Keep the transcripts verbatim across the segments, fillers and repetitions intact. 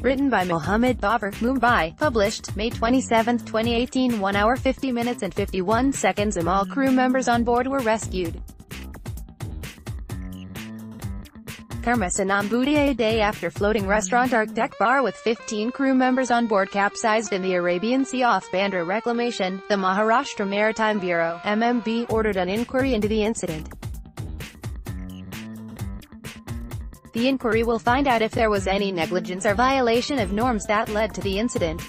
Written by Mohammed Baber, Mumbai. Published, May twenty-seventh, twenty eighteen. one hour fifty minutes and fifty-one seconds. And all crew members on board were rescued. Thermasanam Boudier. A day after floating restaurant ARK Deck Bar with fifteen crew members on board capsized in the Arabian Sea off Bandra Reclamation, the Maharashtra Maritime Bureau (M M B) ordered an inquiry into the incident. The inquiry will find out if there was any negligence or violation of norms that led to the incident.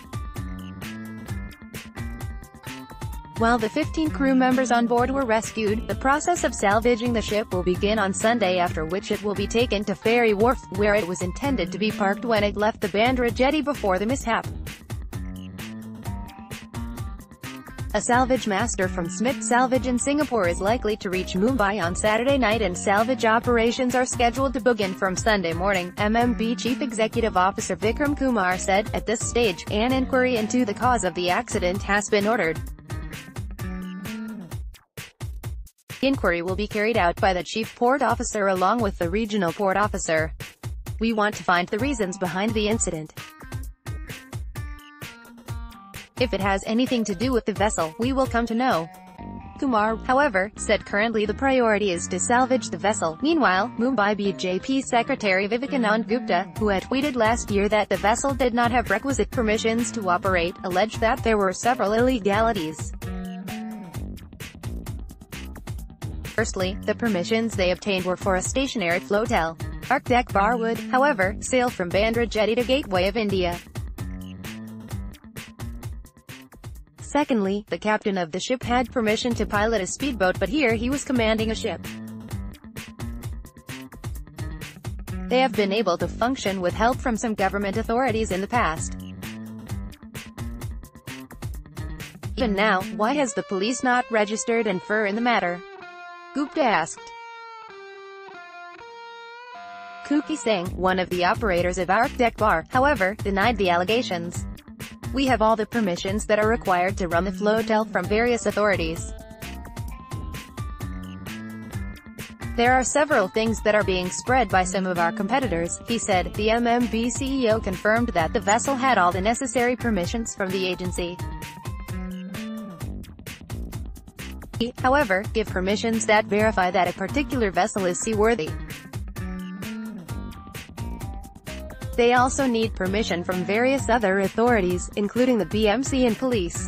While the fifteen crew members on board were rescued, the process of salvaging the ship will begin on Sunday, after which it will be taken to Ferry Wharf, where it was intended to be parked when it left the Bandra jetty before the mishap. A salvage master from Smith Salvage in Singapore is likely to reach Mumbai on Saturday night, and salvage operations are scheduled to begin from Sunday morning, M M B Chief Executive Officer Vikram Kumar said. At this stage, an inquiry into the cause of the accident has been ordered. Inquiry will be carried out by the Chief Port Officer along with the Regional Port Officer. We want to find the reasons behind the incident. If it has anything to do with the vessel, we will come to know. Kumar, however, said currently the priority is to salvage the vessel. Meanwhile, Mumbai B J P Secretary Vivekanand Gupta, who had tweeted last year that the vessel did not have requisite permissions to operate, alleged that there were several illegalities. Firstly, the permissions they obtained were for a stationary flotel. ARK Deck Bar would, however, sail from Bandra jetty to Gateway of India. Secondly, the captain of the ship had permission to pilot a speedboat, but here he was commanding a ship. They have been able to function with help from some government authorities in the past. Even now, why has the police not registered an F I R in the matter? Gupta asked. Kuki Singh, one of the operators of ARK Deck Bar, however, denied the allegations. We have all the permissions that are required to run the flotel from various authorities. There are several things that are being spread by some of our competitors, he said. The M M B C E O confirmed that the vessel had all the necessary permissions from the agency. However, give permissions that verify that a particular vessel is seaworthy. They also need permission from various other authorities, including the B M C and police.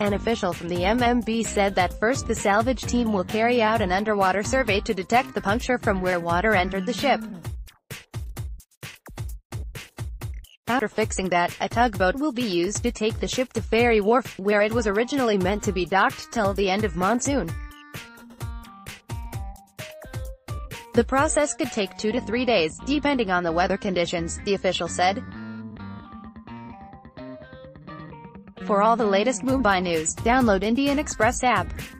An official from the M M B said that first the salvage team will carry out an underwater survey to detect the puncture from where water entered the ship. After fixing that, a tugboat will be used to take the ship to Ferry Wharf, where it was originally meant to be docked till the end of monsoon. The process could take two to three days, depending on the weather conditions, the official said. For all the latest Mumbai news, download Indian Express app.